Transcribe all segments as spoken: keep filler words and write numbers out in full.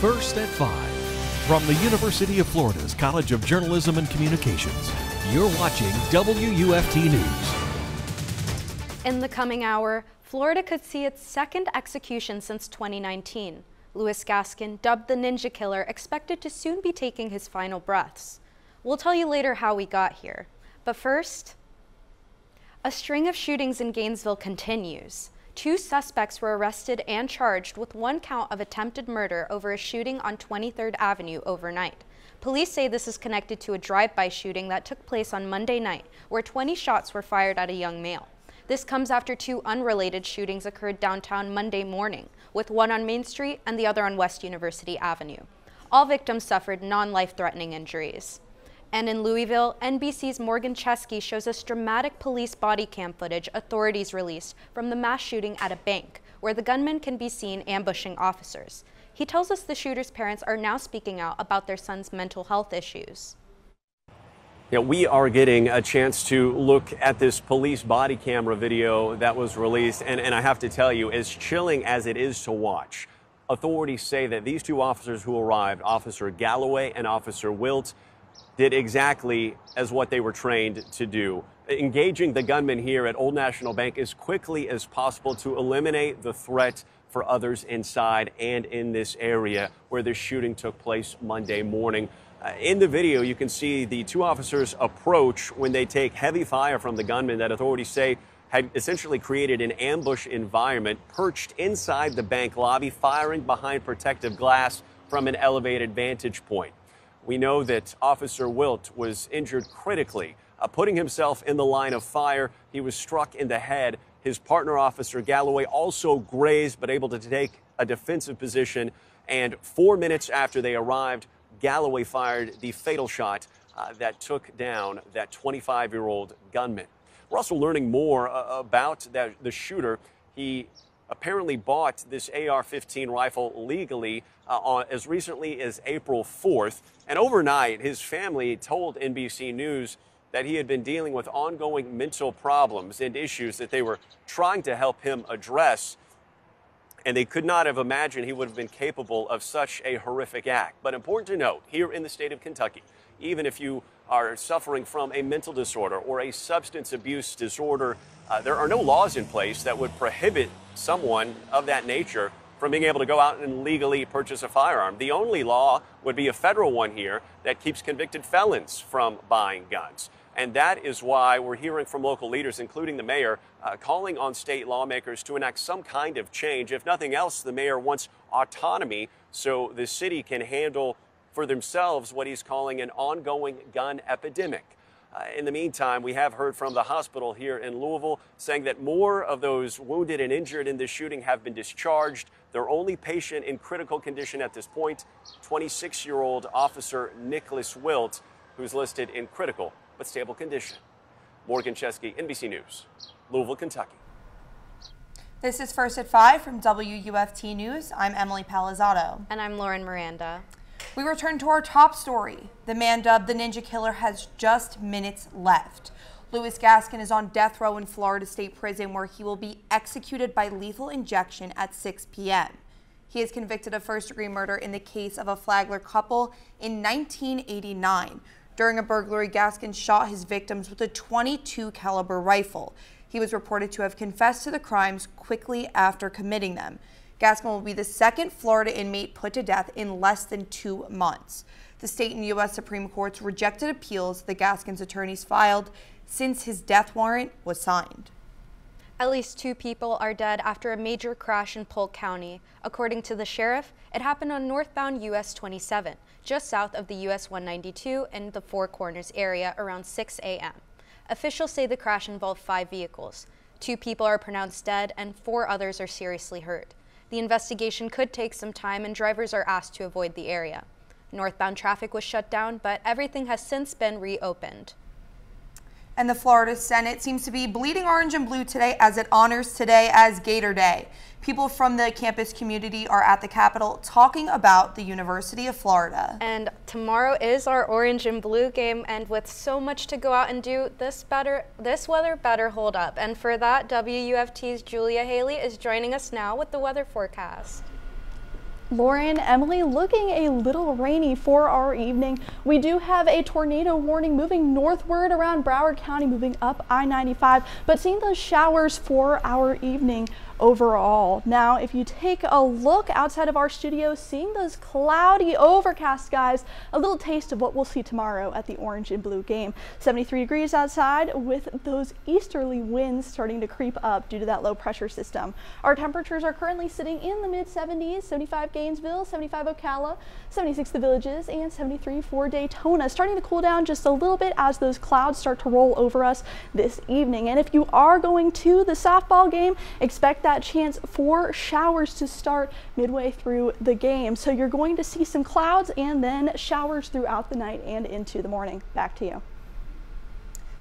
First at five, from the University of Florida's College of Journalism and Communications, you're watching W U F T News. In the coming hour, Florida could see its second execution since twenty nineteen. Louis Gaskin, dubbed the Ninja Killer, expected to soon be taking his final breaths. We'll tell you later how we got here. But first, a string of shootings in Gainesville continues. Two suspects were arrested and charged with one count of attempted murder over a shooting on twenty-third avenue overnight. Police say this is connected to a drive-by shooting that took place on Monday night, where twenty shots were fired at a young male. This comes after two unrelated shootings occurred downtown Monday morning, with one on Main Street and the other on West University Avenue. All victims suffered non-life-threatening injuries. And in Louisville, N B C's Morgan Chesky shows us dramatic police body cam footage authorities released from the mass shooting at a bank, where the gunman can be seen ambushing officers. He tells us the shooter's parents are now speaking out about their son's mental health issues. Yeah, we are getting a chance to look at this police body camera video that was released, and, and I have to tell you, as chilling as it is to watch, authorities say that these two officers who arrived, Officer Galloway and Officer Wilt, did exactly as what they were trained to do. Engaging the gunman here at Old National Bank as quickly as possible to eliminate the threat for others inside and in this area where this shooting took place Monday morning. Uh, in the video, you can see the two officers approach when they take heavy fire from the gunman that authorities say had essentially created an ambush environment, perched inside the bank lobby, firing behind protective glass from an elevated vantage point. We know that Officer Wilt was injured critically, uh, putting himself in the line of fire. He was struck in the head. His partner, Officer Galloway, also grazed, but able to take a defensive position. And four minutes after they arrived, Galloway fired the fatal shot uh, that took down that twenty-five-year-old gunman. We're also learning more uh, about that, the shooter. He apparently bought this A R fifteen rifle legally uh, on, as recently as April fourth. And overnight, his family told N B C News that he had been dealing with ongoing mental problems and issues that they were trying to help him address. And they could not have imagined he would have been capable of such a horrific act. But important to note, here in the state of Kentucky, even if you are suffering from a mental disorder or a substance abuse disorder, uh, there are no laws in place that would prohibit someone of that nature from being able to go out and legally purchase a firearm. The only law would be a federal one here that keeps convicted felons from buying guns. And that is why we're hearing from local leaders, including the mayor, uh, calling on state lawmakers to enact some kind of change. If nothing else, the mayor wants autonomy so the city can handle for themselves what he's calling an ongoing gun epidemic. Uh, in the meantime, we have heard from the hospital here in Louisville saying that more of those wounded and injured in this shooting have been discharged. Their only patient in critical condition at this point, twenty-six-year-old Officer Nicholas Wilt, who's listed in critical but stable condition. Morgan Chesky, N B C News, Louisville, Kentucky. This is First at Five from W U F T News. I'm Emily Palazzotto. And I'm Lauren Miranda. We return to our top story. The man dubbed the Ninja Killer has just minutes left. Louis Gaskin is on death row in Florida State Prison, where he will be executed by lethal injection at six p m He is convicted of first-degree murder in the case of a Flagler couple in nineteen eighty-nine. During a burglary, Gaskin shot his victims with a twenty-two caliber rifle. He was reported to have confessed to the crimes quickly after committing them. Gaskin will be the second Florida inmate put to death in less than two months. The state and U S Supreme Courts rejected appeals the Gaskin's attorneys filed since his death warrant was signed. At least two people are dead after a major crash in Polk County. According to the sheriff, it happened on northbound U S twenty-seven, just south of the U S one ninety-two in the Four Corners area around six a m Officials say the crash involved five vehicles. Two people are pronounced dead and four others are seriously hurt. The investigation could take some time and drivers are asked to avoid the area. Northbound traffic was shut down, but everything has since been reopened. And the Florida Senate seems to be bleeding orange and blue today as it honors today as Gator Day. People from the campus community are at the Capitol talking about the University of Florida. And tomorrow is our orange and blue game, and with so much to go out and do, this better, this weather better hold up. And for that, W U F T's Julia Haley is joining us now with the weather forecast. Lauren, Emily, looking a little rainy for our evening. We do have a tornado warning moving northward around Broward County, moving up I ninety-five, but seeing those showers for our evening overall. Now, if you take a look outside of our studio, seeing those cloudy overcast skies, a little taste of what we'll see tomorrow at the orange and blue game. seventy-three degrees outside with those easterly winds starting to creep up due to that low pressure system. Our temperatures are currently sitting in the mid seventies, seventy-five Gainesville, seventy-five Ocala, seventy-six The Villages, and seventy-three for Daytona. Starting to cool down just a little bit as those clouds start to roll over us this evening. And if you are going to the softball game, expect that chance for showers to start midway through the game. So you're going to see some clouds and then showers throughout the night and into the morning. Back to you.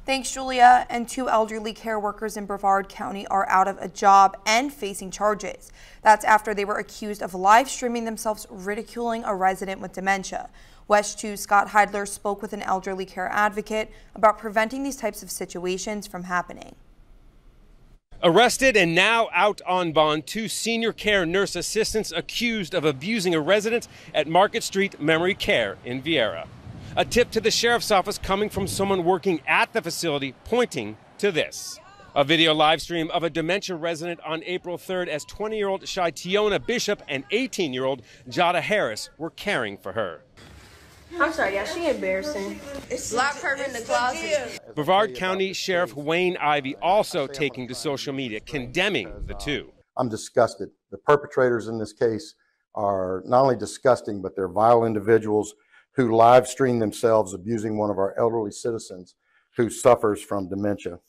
Thanks, Julia. And two elderly care workers in Brevard County are out of a job and facing charges. That's after they were accused of live streaming themselves ridiculing a resident with dementia. West two Scott Heidler spoke with an elderly care advocate about preventing these types of situations from happening. Arrested and now out on bond, two senior care nurse assistants accused of abusing a resident at Market Street Memory Care in Viera. A tip to the sheriff's office coming from someone working at the facility pointing to this. A video live stream of a dementia resident on April third as twenty-year-old Shaitiona Bishop and eighteen-year-old Jada Harris were caring for her. I'm sorry, yeah, she embarrassing. Lock her in the closet. Brevard County Sheriff Wayne Ivey also taking to social media, condemning the two. I'm disgusted. The perpetrators in this case are not only disgusting, but they're vile individuals who live stream themselves abusing one of our elderly citizens who suffers from dementia.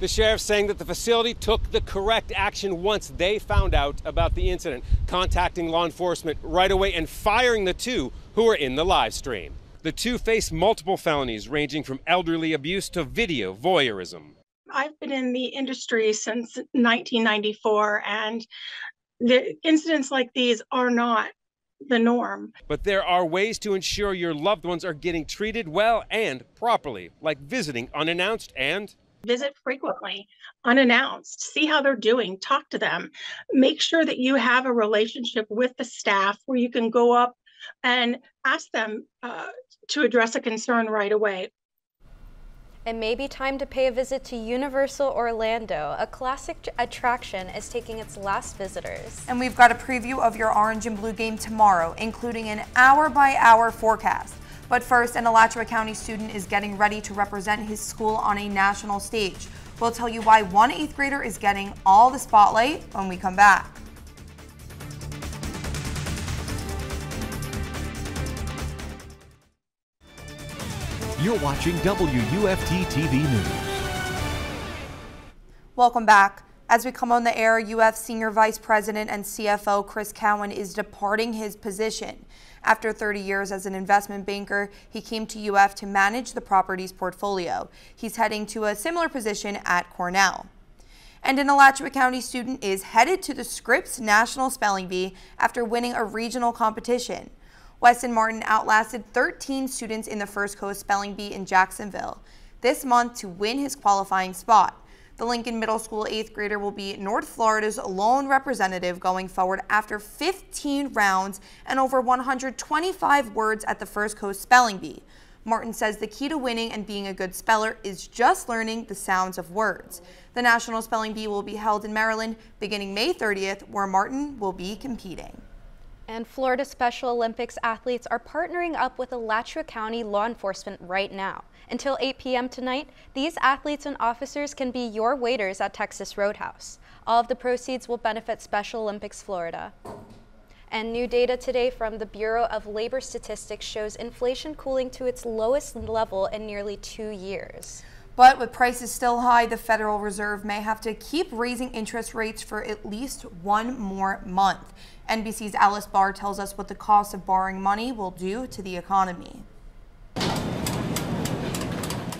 The sheriff saying that the facility took the correct action once they found out about the incident, contacting law enforcement right away and firing the two who were in the live stream. The two face multiple felonies ranging from elderly abuse to video voyeurism. I've been in the industry since nineteen ninety-four, and the incidents like these are not the norm. But there are ways to ensure your loved ones are getting treated well and properly, like visiting unannounced and visit frequently, unannounced, see how they're doing, talk to them. Make sure that you have a relationship with the staff where you can go up and ask them uh, to address a concern right away. It may be time to pay a visit to Universal Orlando. A classic attraction is taking its last visitors. And we've got a preview of your orange and blue game tomorrow, including an hour-by-hour forecast. But first, an Alachua County student is getting ready to represent his school on a national stage. We'll tell you why one eighth grader is getting all the spotlight when we come back. You're watching W U F T T V News. Welcome back. As we come on the air, U F Senior Vice President and C F O Chris Cowan is departing his position. After thirty years as an investment banker, he came to U F to manage the properties portfolio. He's heading to a similar position at Cornell. And an Alachua County student is headed to the Scripps National Spelling Bee after winning a regional competition. Weston Martin outlasted thirteen students in the First Coast Spelling Bee in Jacksonville this month to win his qualifying spot. The Lincoln Middle School eighth grader will be North Florida's lone representative going forward after fifteen rounds and over one hundred twenty-five words at the First Coast Spelling Bee. Martin says the key to winning and being a good speller is just learning the sounds of words. The National Spelling Bee will be held in Maryland beginning May thirtieth, where Martin will be competing. And Florida Special Olympics athletes are partnering up with Alachua County law enforcement right now. Until eight p m tonight, these athletes and officers can be your waiters at Texas Roadhouse. All of the proceeds will benefit Special Olympics Florida. And new data today from the Bureau of Labor Statistics shows inflation cooling to its lowest level in nearly two years. But with prices still high, the Federal Reserve may have to keep raising interest rates for at least one more month. N B C's Alice Barr tells us what the cost of borrowing money will do to the economy.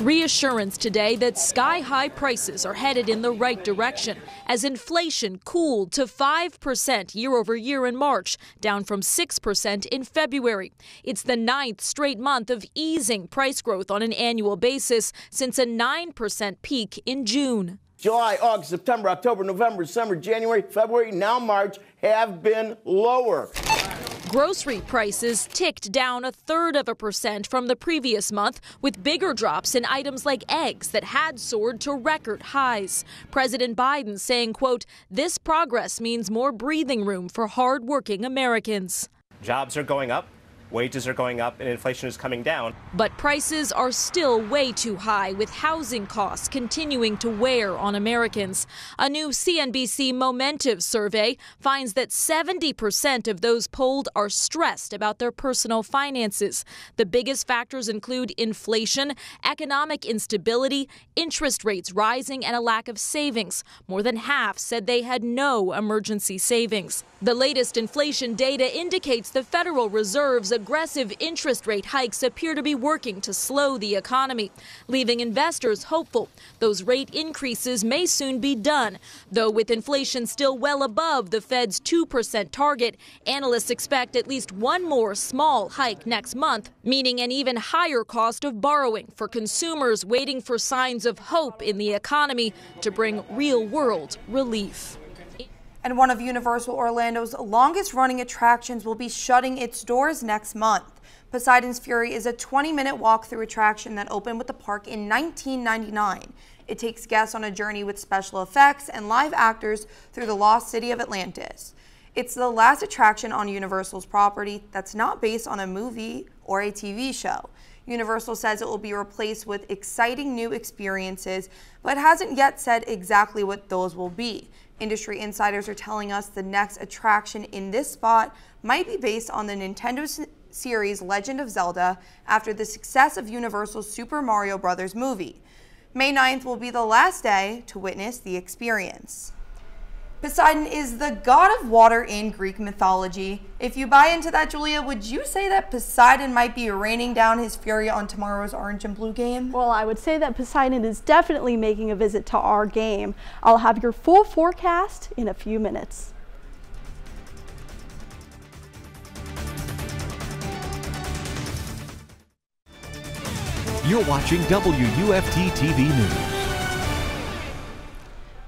Reassurance today that sky-high prices are headed in the right direction as inflation cooled to five percent year-over-year in March, down from six percent in February. It's the ninth straight month of easing price growth on an annual basis since a nine percent peak in June. July, August, September, October, November, December, January, February, now March have been lower. Grocery prices ticked down a third of a percent from the previous month, with bigger drops in items like eggs that had soared to record highs. President Biden saying, quote, this progress means more breathing room for hardworking Americans. Jobs are going up. Wages are going up and inflation is coming down. But prices are still way too high, with housing costs continuing to wear on Americans. A new C N B C Momentive survey finds that seventy percent of those polled are stressed about their personal finances. The biggest factors include inflation, economic instability, interest rates rising, and a lack of savings. More than half said they had no emergency savings. The latest inflation data indicates the Federal Reserve's aggressive interest rate hikes appear to be working to slow the economy, leaving investors hopeful those rate increases may soon be done. Though with inflation still well above the Fed's two percent target, analysts expect at least one more small hike next month, meaning an even higher cost of borrowing for consumers waiting for signs of hope in the economy to bring real-world relief. And one of Universal Orlando's longest-running attractions will be shutting its doors next month. Poseidon's Fury is a twenty-minute walk-through attraction that opened with the park in nineteen ninety-nine. It takes guests on a journey with special effects and live actors through the lost city of Atlantis. It's the last attraction on Universal's property that's not based on a movie or a T V show. Universal says it will be replaced with exciting new experiences, but hasn't yet said exactly what those will be. Industry insiders are telling us the next attraction in this spot might be based on the Nintendo series Legend of Zelda after the success of Universal's Super Mario Bros. Movie. May ninth will be the last day to witness the experience. Poseidon is the god of water in Greek mythology. If you buy into that, Julia, would you say that Poseidon might be raining down his fury on tomorrow's Orange and Blue game? Well, I would say that Poseidon is definitely making a visit to our game. I'll have your full forecast in a few minutes. You're watching W U F T T V News.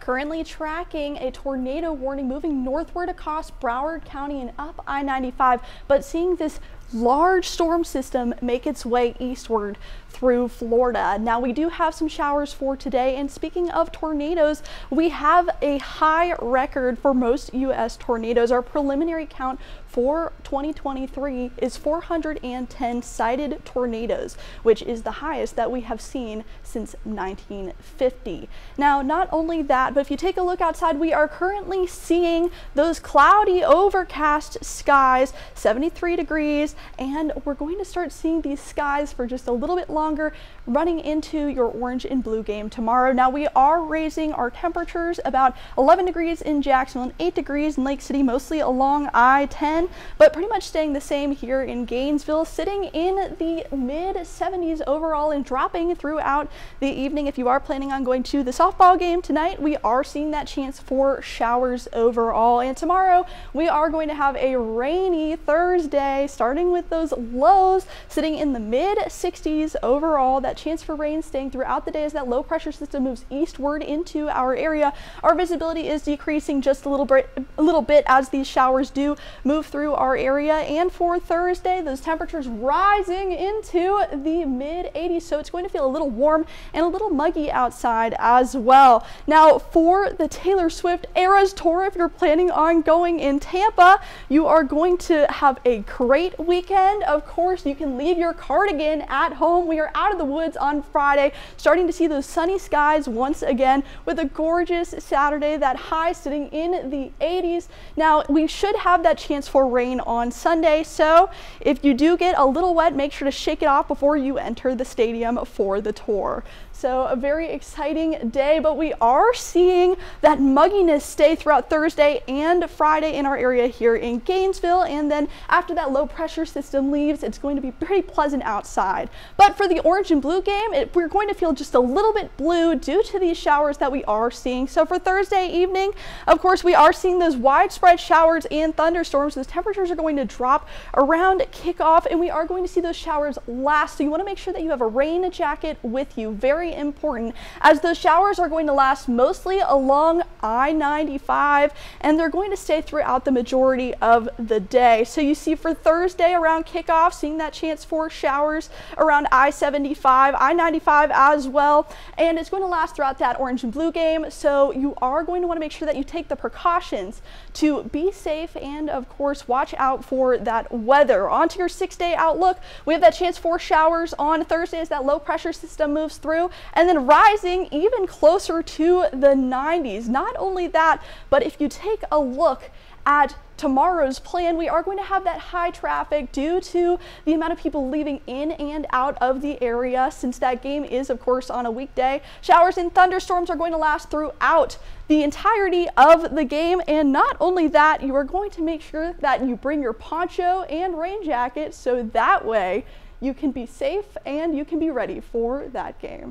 Currently tracking a tornado warning moving northward across Broward County and up I ninety-five, but seeing this large storm system make its way eastward through Florida. Now we do have some showers for today, and speaking of tornadoes, we have a high record for most U S tornadoes. Our preliminary count for twenty twenty-three is four hundred ten sighted tornadoes, which is the highest that we have seen since nineteen fifty. Now, not only that, but if you take a look outside, we are currently seeing those cloudy, overcast skies, seventy-three degrees, and we're going to start seeing these skies for just a little bit longer, running into your Orange and Blue game tomorrow. Now we are raising our temperatures about eleven degrees in Jacksonville and eight degrees in Lake City, mostly along I ten, but pretty much staying the same here in Gainesville, sitting in the mid seventies overall and dropping throughout the evening. If you are planning on going to the softball game tonight, we are seeing that chance for showers overall, and tomorrow we are going to have a rainy Thursday, starting with those lows sitting in the mid sixties overall. That chance for rain staying throughout the day as that low pressure system moves eastward into our area. Our visibility is decreasing just a little bit, a little bit as these showers do move through our area. And for Thursday, those temperatures rising into the mid eighties, so it's going to feel a little warm and a little muggy outside as well. Now for the Taylor Swift Eras Tour, if you're planning on going in Tampa, you are going to have a great weekend. Of course, you can leave your cardigan at home. We are out of the woods on Friday, starting to see those sunny skies once again with a gorgeous Saturday, that high sitting in the eighties. Now we should have that chance for rain on Sunday, so if you do get a little wet, make sure to shake it off before you enter the stadium for the tour. So a very exciting day, but we are seeing that mugginess stay throughout Thursday and Friday in our area here in Gainesville, and then after that low pressure system leaves, it's going to be pretty pleasant outside. But for the orange and blue game, it, we're going to feel just a little bit blue due to these showers that we are seeing. So for Thursday evening, of course, we are seeing those widespread showers and thunderstorms. Those temperatures are going to drop around kickoff, and we are going to see those showers last. So you want to make sure that you have a rain jacket with you. Very important, as those showers are going to last mostly along I ninety-five, and they're going to stay throughout the majority of the day. So you see for Thursday around kickoff, seeing that chance for showers around I seventy-five, I ninety-five as well, and it's going to last throughout that orange and blue game. So you are going to want to make sure that you take the precautions to be safe and, of course, watch out for that weather. On to your six-day outlook. We have that chance for showers on Thursday as that low-pressure system moves through, and then rising even closer to the nineties. Not only that, but if you take a look at tomorrow's plan, we are going to have that high traffic due to the amount of people leaving in and out of the area, since that game is, of course, on a weekday. Showers and thunderstorms are going to last throughout the entirety of the game, and not only that, you are going to make sure that you bring your poncho and rain jacket so that way you can be safe and you can be ready for that game.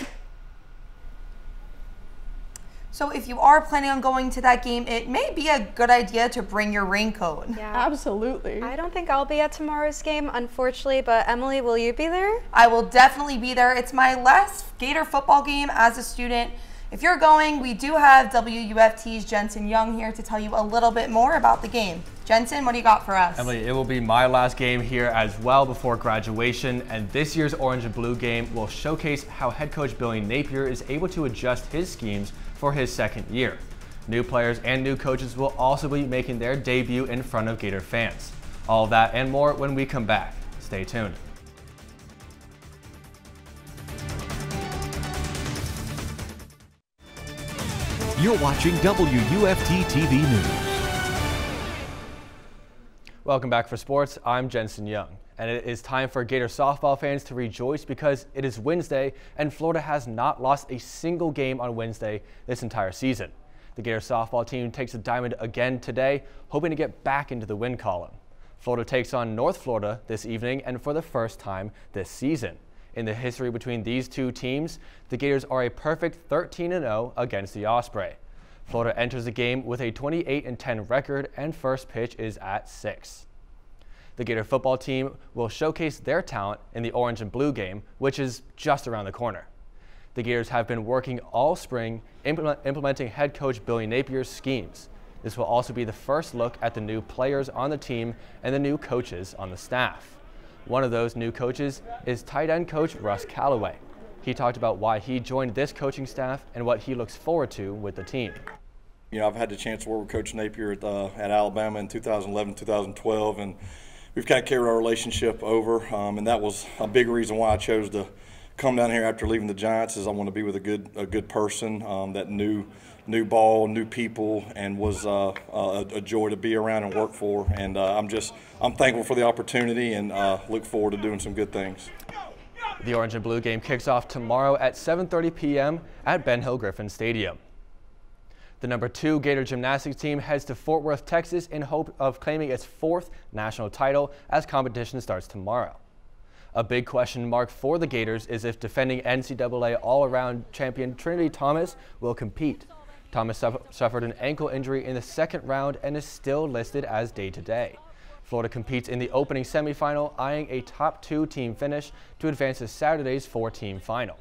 So if you are planning on going to that game, it may be a good idea to bring your raincoat. Yeah, absolutely. I don't think I'll be at tomorrow's game, unfortunately, but Emily, will you be there? I will definitely be there. It's my last Gator football game as a student. If you're going, we do have W U F T's Jensen Young here to tell you a little bit more about the game. Jensen, what do you got for us? Emily, it will be my last game here as well before graduation, and this year's Orange and Blue game will showcase how head coach Billy Napier is able to adjust his schemes for his second year. New players and new coaches will also be making their debut in front of Gator fans. All that and more when we come back. Stay tuned. You're watching W U F T T V News. Welcome back for sports. I'm Jensen Young, and it is time for Gator softball fans to rejoice because it is Wednesday and Florida has not lost a single game on Wednesday this entire season. The Gator softball team takes the diamond again today, hoping to get back into the win column. Florida takes on North Florida this evening and for the first time this season. In the history between these two teams, the Gators are a perfect thirteen and oh against the Osprey. Florida enters the game with a twenty-eight and ten record and first pitch is at six. The Gator football team will showcase their talent in the orange and blue game, which is just around the corner. The Gators have been working all spring implement implementing head coach Billy Napier's schemes. This will also be the first look at the new players on the team and the new coaches on the staff. One of those new coaches is tight end coach Russ Callaway. He talked about why he joined this coaching staff and what he looks forward to with the team. You know, I've had the chance to work with Coach Napier at, uh, at Alabama in two thousand eleven, two thousand twelve, and we've kind of carried our relationship over, um, and that was a big reason why I chose to come down here after leaving the Giants. Is I want to be with a good a good person um, that knew new ball, new people, and was uh, a, a joy to be around and work for. And uh, I'm just I'm thankful for the opportunity and uh, look forward to doing some good things. The orange and blue game kicks off tomorrow at seven thirty p m at Ben Hill Griffin Stadium. The number two Gator gymnastics team heads to Fort Worth, Texas in hope of claiming its fourth national title as competition starts tomorrow. A big question mark for the Gators is if defending N C double A all-around champion Trinity Thomas will compete. Thomas su suffered an ankle injury in the second round and is still listed as day-to-day. Florida competes in the opening semifinal, eyeing a top two team finish to advance to Saturday's four-team final.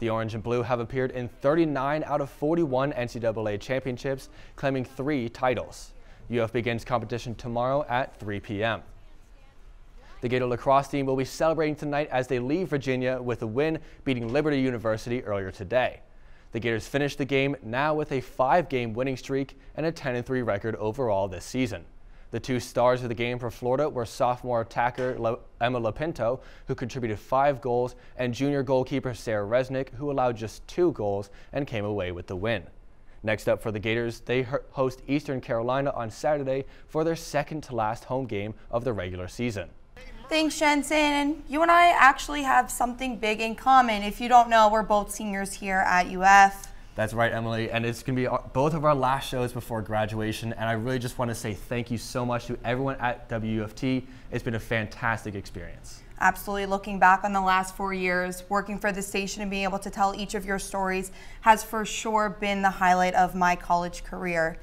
The orange and blue have appeared in thirty-nine out of forty-one N C double A championships, claiming three titles. U F begins competition tomorrow at three p m The Gator lacrosse team will be celebrating tonight as they leave Virginia with a win, beating Liberty University earlier today. The Gators finished the game now with a five-game winning streak and a ten and three record overall this season. The two stars of the game for Florida were sophomore attacker Emma Lapinto, who contributed five goals, and junior goalkeeper Sarah Resnick, who allowed just two goals and came away with the win. Next up for the Gators, they host Eastern Carolina on Saturday for their second-to-last home game of the regular season. Thanks, Jensen. You and I actually have something big in common. If you don't know, we're both seniors here at U F. That's right, Emily. And it's going to be our, both of our last shows before graduation. And I really just want to say thank you so much to everyone at W U F T. It's been a fantastic experience. Absolutely. Looking back on the last four years, working for the station and being able to tell each of your stories has for sure been the highlight of my college career.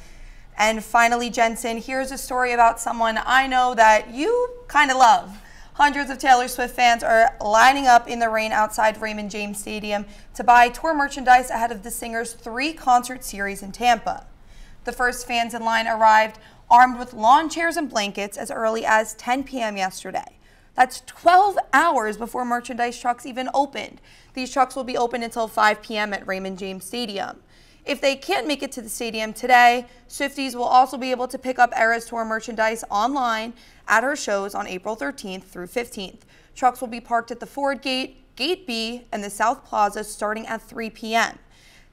And finally, Jensen, here's a story about someone I know that you kind of love. Hundreds of Taylor Swift fans are lining up in the rain outside Raymond James Stadium to buy tour merchandise ahead of the singer's three concert series in Tampa. The first fans in line arrived armed with lawn chairs and blankets as early as ten p m yesterday. That's twelve hours before merchandise trucks even opened. These trucks will be open until five p m at Raymond James Stadium. If they can't make it to the stadium today, Swifties will also be able to pick up Eras Tour merchandise online at her shows on April thirteenth through fifteenth. Trucks will be parked at the Ford Gate, Gate B, and the South Plaza starting at three p m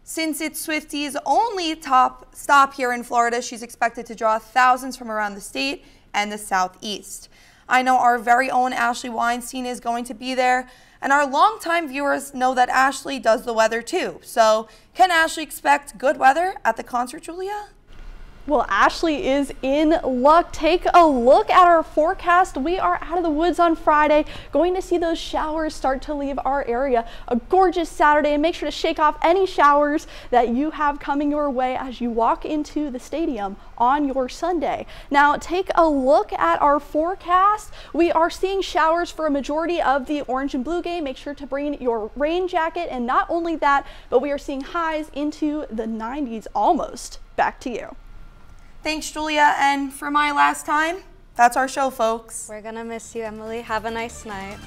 Since it's Swiftie's only top stop here in Florida, she's expected to draw thousands from around the state and the Southeast. I know our very own Ashley Weinstein is going to be there, and our longtime viewers know that Ashley does the weather too. So can Ashley expect good weather at the concert, Julia? Well, Ashley is in luck. Take a look at our forecast. We are out of the woods on Friday, going to see those showers start to leave our area. A gorgeous Saturday, and make sure to shake off any showers that you have coming your way as you walk into the stadium on your Sunday. Now take a look at our forecast. We are seeing showers for a majority of the orange and blue game. Make sure to bring your rain jacket, and not only that, but we are seeing highs into the nineties almost. Back to you. Thanks, Julia, and for my last time, that's our show, folks. We're gonna miss you, Emily. Have a nice night.